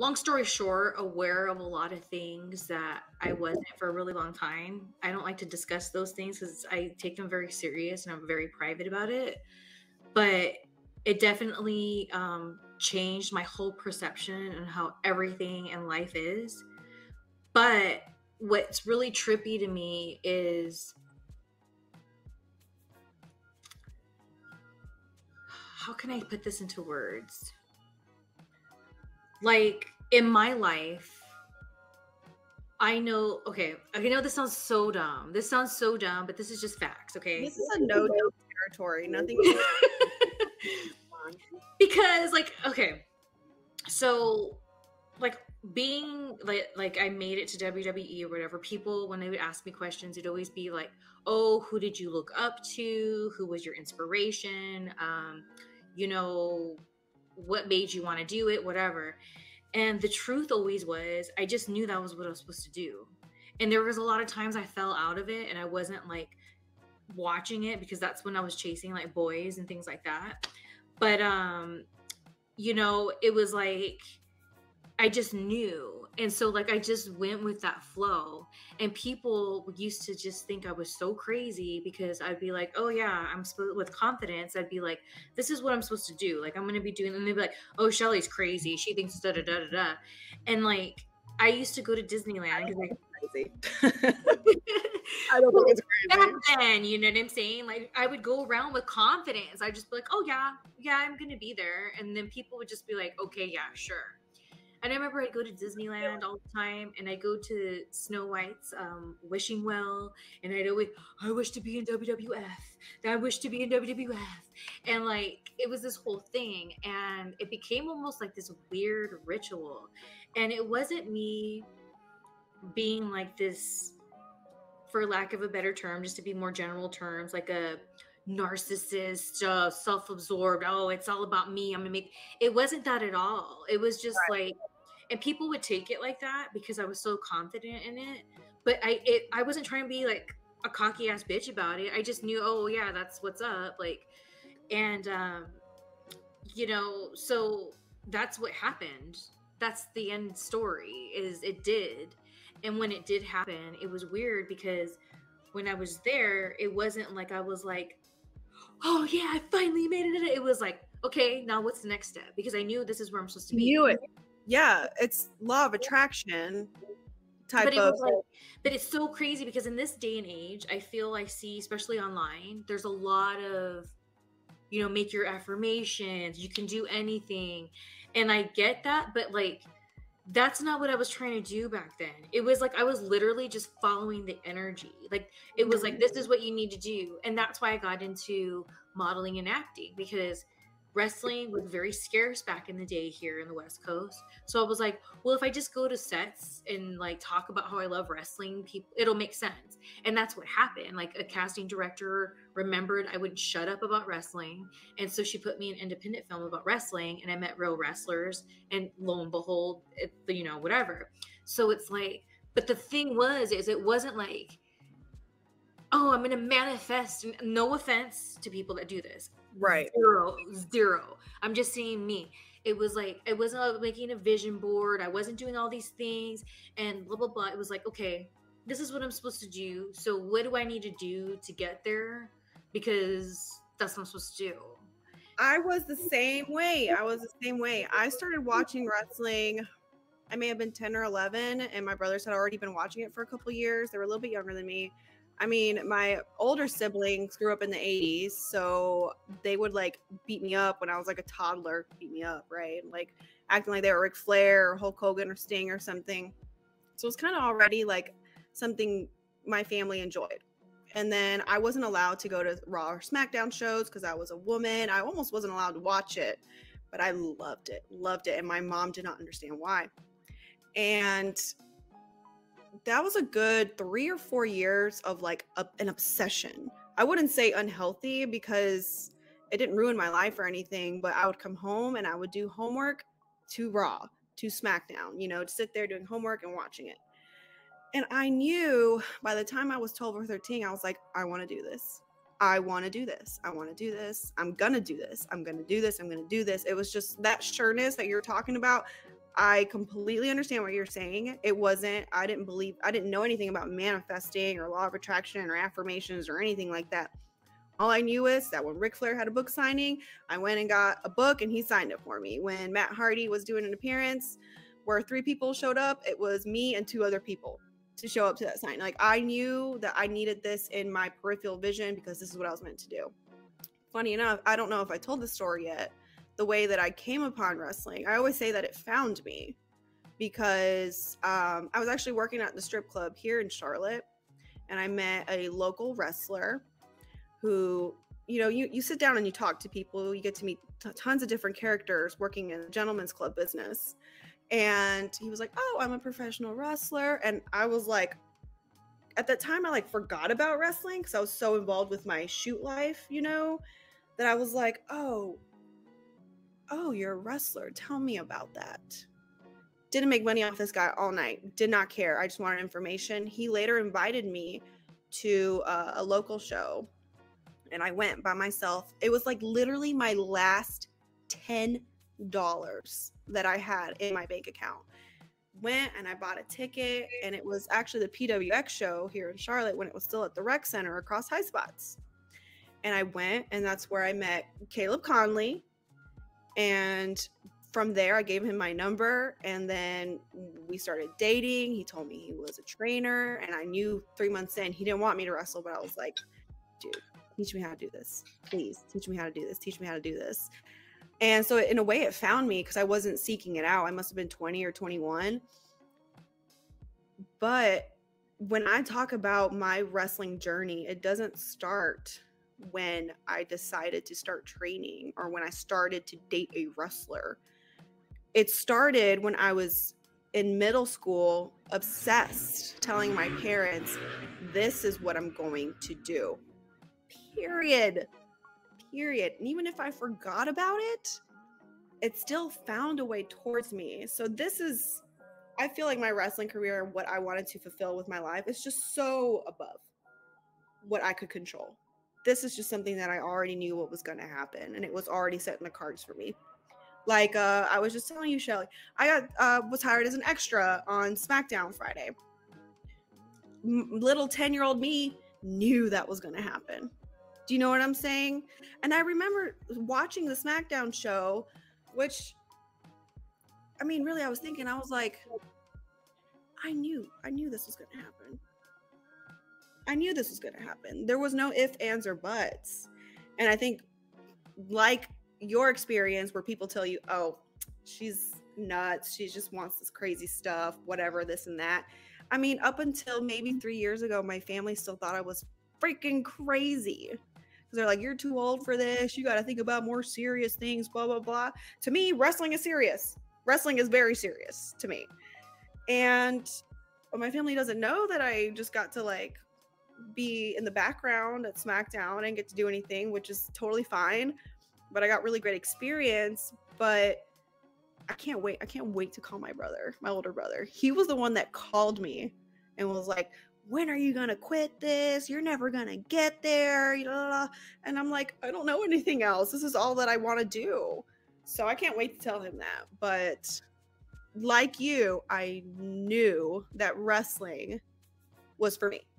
long story short, aware of a lot of things that I wasn't for a really long time. I don't like to discuss those things because I take them very serious and I'm very private about it. But it definitely changed my whole perception and how everything in life is. But what's really trippy to me is, how can I put this into words? Like, in my life, I know, okay, I know this sounds so dumb. This sounds so dumb, but this is just facts, okay? This is a no-dumb territory. Nothing. Because, like, okay, so, like, being, like I made it to WWE or whatever, people, when they would ask me questions, it'd always be like, oh, who did you look up to? Who was your inspiration? You know, what made you want to do it, whatever. And the truth always was, I just knew that was what I was supposed to do. And there was a lot of times I fell out of it and I wasn't like watching it because that's when I was chasing like boys and things like that. But, you know, it was like, I just knew. And so like, I just went with that flow, and people used to just think I was so crazy because I'd be like, oh yeah, I'm supposed, with confidence, I'd be like, this is what I'm supposed to do. Like, I'm going to be doing, and they'd be like, oh, Shelly's crazy. She thinks da da da da da. And like, I used to go to Disneyland. I don't think it's crazy. Back then, you know what I'm saying? Like, I would go around with confidence. I'd just be like, oh yeah, yeah, I'm going to be there. And then people would just be like, okay, yeah, sure. And I remember I'd go to Disneyland all the time, and I'd go to Snow White's wishing well, and I'd always, I wish to be in WWF, I wish to be in WWF. And like, it was this whole thing, and it became almost like this weird ritual. And it wasn't me being like this, for lack of a better term, just to be more general terms, like a narcissist, self-absorbed, oh, it's all about me, I'm gonna make, it wasn't that at all. It was just like, and people would take it like that because I was so confident in it, but I wasn't trying to be like a cocky ass bitch about it. I just knew, oh yeah, that's what's up. Like, and you know, so that's what happened. That's the end story, is it did. And when it did happen, it was weird because when I was there, it wasn't like I was like, oh yeah, I finally made it. It was like, okay, now what's the next step? Because I knew this is where I'm supposed to be. Knew it. Yeah, it's law of attraction type but of. Like, but it's so crazy because in this day and age, I feel I see, especially online, there's a lot of, you know, make your affirmations, you can do anything. And I get that, but like, that's not what I was trying to do back then. It was like, I was literally just following the energy. Like, it was like, this is what you need to do. And that's why I got into modeling and acting, because wrestling was very scarce back in the day here in the West Coast. So I was like, well, if I just go to sets and like talk about how I love wrestling, people, it'll make sense. And that's what happened. Like, a casting director remembered I wouldn't shut up about wrestling, and so she put me in an independent film about wrestling, and I met real wrestlers, and lo and behold, it, you know, whatever. So it's like, but the thing was, is it wasn't like, oh, I'm going to manifest. No offense to people that do this. Right. Zero. I'm just saying me. It was like, I wasn't making a vision board. I wasn't doing all these things and blah, blah, blah. It was like, okay, this is what I'm supposed to do. So what do I need to do to get there? Because that's what I'm supposed to do. I was the same way. I started watching wrestling. I may have been 10 or 11, and my brothers had already been watching it for a couple years. They were a little bit younger than me. I mean, my older siblings grew up in the 80s, so they would like beat me up when I was like a toddler, beat me up, right? Like acting like they were Ric Flair or Hulk Hogan or Sting or something. So it was kind of already like something my family enjoyed. And then I wasn't allowed to go to Raw or SmackDown shows because I was a woman. I almost wasn't allowed to watch it, but I loved it, And my mom did not understand why. And that was a good 3 or 4 years of like an obsession. I wouldn't say unhealthy because it didn't ruin my life or anything, but I would come home and I would do homework to Raw, to SmackDown, you know, to sit there doing homework and watching it. And I knew by the time I was 12 or 13, I was like, I want to do this. I'm going to do this. I'm going to do this. It was just that sureness that you're talking about I completely understand what you're saying. It wasn't, I didn't know anything about manifesting or law of attraction or affirmations or anything like that. All I knew is that when Ric Flair had a book signing, I went and got a book and he signed it for me. When Matt Hardy was doing an appearance where 3 people showed up, it was me and 2 other people to show up to that sign. Like, I knew that I needed this in my peripheral vision because this is what I was meant to do. Funny enough, I don't know if I told the story yet, the way that I came upon wrestling. I always say that it found me because I was actually working at the strip club here in Charlotte, and I met a local wrestler who, you know, you sit down and you talk to people, you get to meet tons of different characters working in a gentleman's club business. And he was like, oh, I'm a professional wrestler. And I was like, at that time, I like forgot about wrestling because I was so involved with my shoot life, you know, that I was like, oh, you're a wrestler. Tell me about that. Didn't make money off this guy all night. Did not care. I just wanted information. He later invited me to a local show, and I went by myself. It was like literally my last $10 that I had in my bank account. Went and I bought a ticket, and it was actually the PWX show here in Charlotte when it was still at the rec center across High Spots. And I went, and that's where I met Caleb Conley. And from there, I gave him my number, and then we started dating. He told me he was a trainer, and I knew 3 months in he didn't want me to wrestle, but I was like, dude, teach me how to do this. Please teach me how to do this. Teach me how to do this. And so in a way it found me because I wasn't seeking it out. I must've been 20 or 21. But when I talk about my wrestling journey, it doesn't start when I decided to start training or when I started to date a wrestler. It started when I was in middle school, obsessed, telling my parents, this is what I'm going to do, period. And even if I forgot about it, it still found a way towards me. So this is, I feel like my wrestling career, what I wanted to fulfill with my life, is just so above what I could control. This is just something that I already knew what was going to happen, and it was already set in the cards for me. Like I was just telling you, Shelly, I got was hired as an extra on SmackDown Friday. Little 10-year-old me knew that was going to happen. Do you know what I'm saying? And I remember watching the SmackDown show, which, I mean, really, I was thinking, I was like, I knew this was going to happen. I knew this was going to happen. There was no ifs, ands, or buts. And I think, like your experience where people tell you, oh, she's nuts, she just wants this crazy stuff, whatever, this and that. I mean, up until maybe 3 years ago, my family still thought I was freaking crazy. They're like, you're too old for this. You got to think about more serious things, blah, blah, blah. To me, wrestling is serious. Wrestling is very serious to me. And my family doesn't know that I just got to like be in the background at SmackDown and get to do anything, which is totally fine. But I got really great experience. But I can't wait. I can't wait to call my brother, my older brother. He was the one that called me and was like, when are you going to quit this? You're never going to get there. And I'm like, I don't know anything else. This is all that I want to do. So I can't wait to tell him that. But like you, I knew that wrestling was for me.